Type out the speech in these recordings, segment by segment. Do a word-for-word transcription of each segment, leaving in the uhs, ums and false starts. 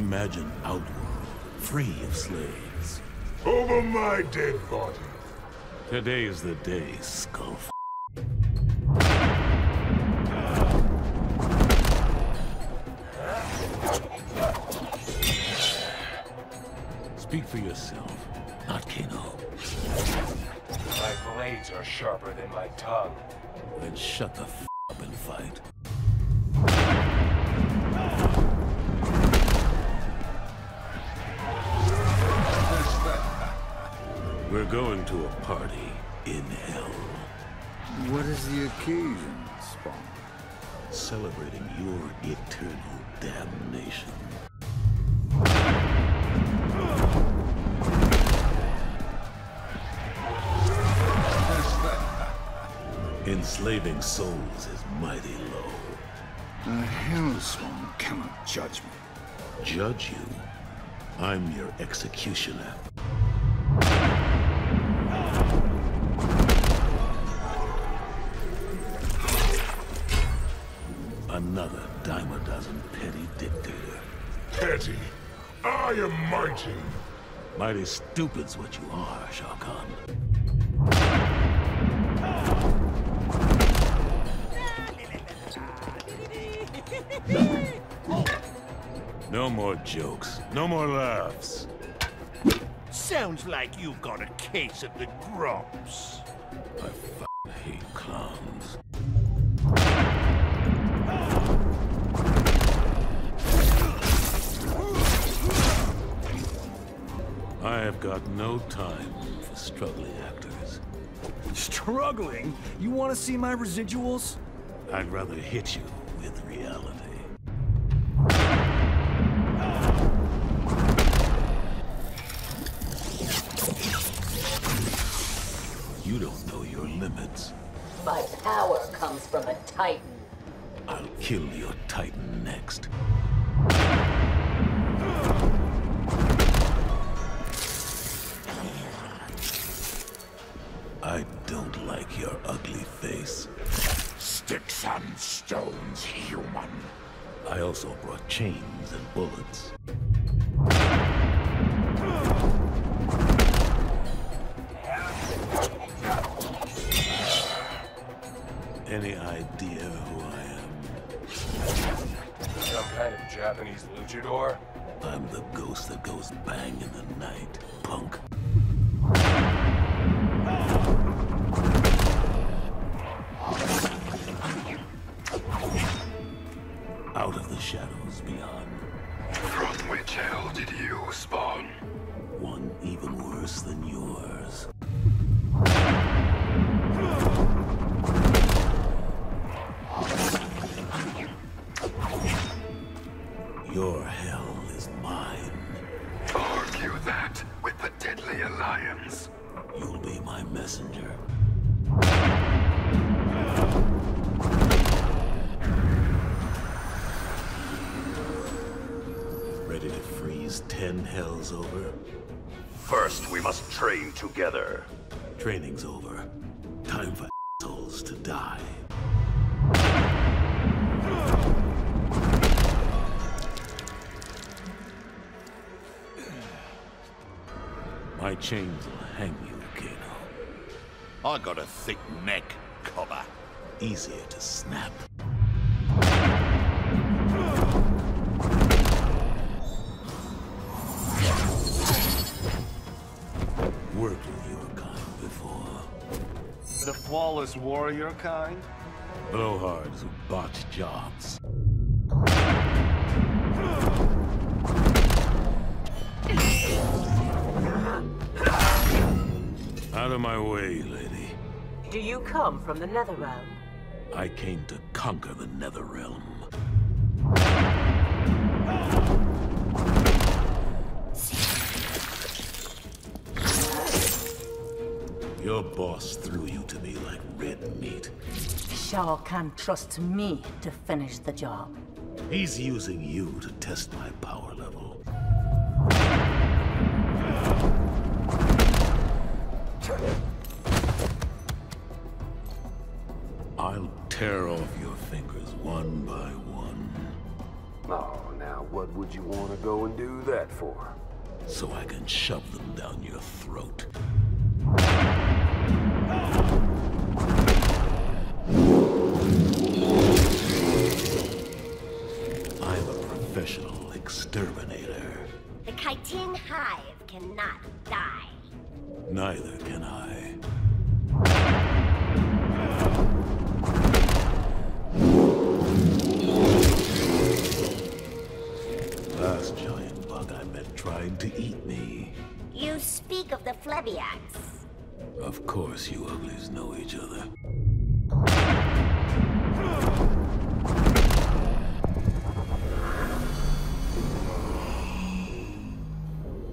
Imagine Outworld, free of slaves. Over my dead body. Today is the day, skull. Speak for yourself, not Kano. My blades are sharper than my tongue. Then shut the f up and fight. We're going to a party in hell. What is the occasion, Spawn? Celebrating your eternal damnation. Enslaving souls is mighty low. The hellspawn cannot judge me. Judge you? I'm your executioner. Another dime a dozen petty dictator. Petty? I am mighty. Mighty stupid's what you are, Shao Kahn. No more jokes. No more laughs. Sounds like you've got a case of the grumps. I f***ing hate clowns. I have got no time for struggling actors. Struggling? You want to see my residuals? I'd rather hit you with reality. You don't know your limits. My power comes from a Titan. I'll kill your Titan next. I don't like your ugly face. Sticks and stones, human. I also brought chains and bullets. Any idea who I am? Some kind of Japanese luchador? I'm the ghost that goes bang in the night, punk. Out of the shadows beyond. From which hell did you spawn? One even worse than yours. Your hell is mine. Argue that with the Deadly Alliance. You'll be my messenger. Ready to freeze ten hells over? First, we must train together. Training's over. Time for assholes to die. My chains will hang you, Kano. I got a thick neck, cobber. Easier to snap. Worked with your kind before. The flawless warrior kind? Blowhards who botch jobs. Out of my way, lady. Do you come from the Netherrealm? I came to conquer the Netherrealm. Your boss threw you to me like red meat. Shao Kahn trusts me to finish the job. He's using you to test my power level. I'll tear off your fingers one by one. Oh, now what would you want to go and do that for? So I can shove them down your throat. I'm a professional exterminator. The Chitin Hive cannot die. Neither can I. Last giant bug I met tried to eat me. You speak of the phlebiacs. Of course you uglies know each other.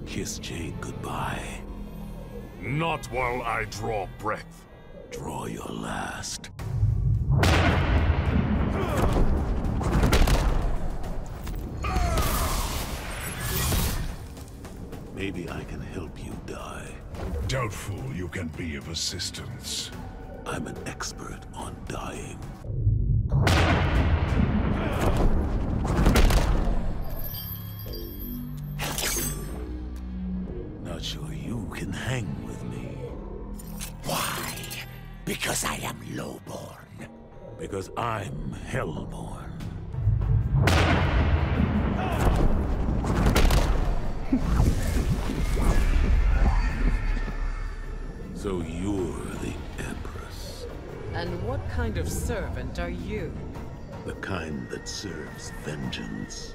Kiss Jade goodbye. Not while I draw breath. Draw your last. Maybe I can help you die. Doubtful you can be of assistance. I'm an expert on dying. Not sure you can hang with me. Why? Because I am lowborn. Because I'm hellborn. So you're the Empress. And what kind of servant are you? The kind that serves vengeance.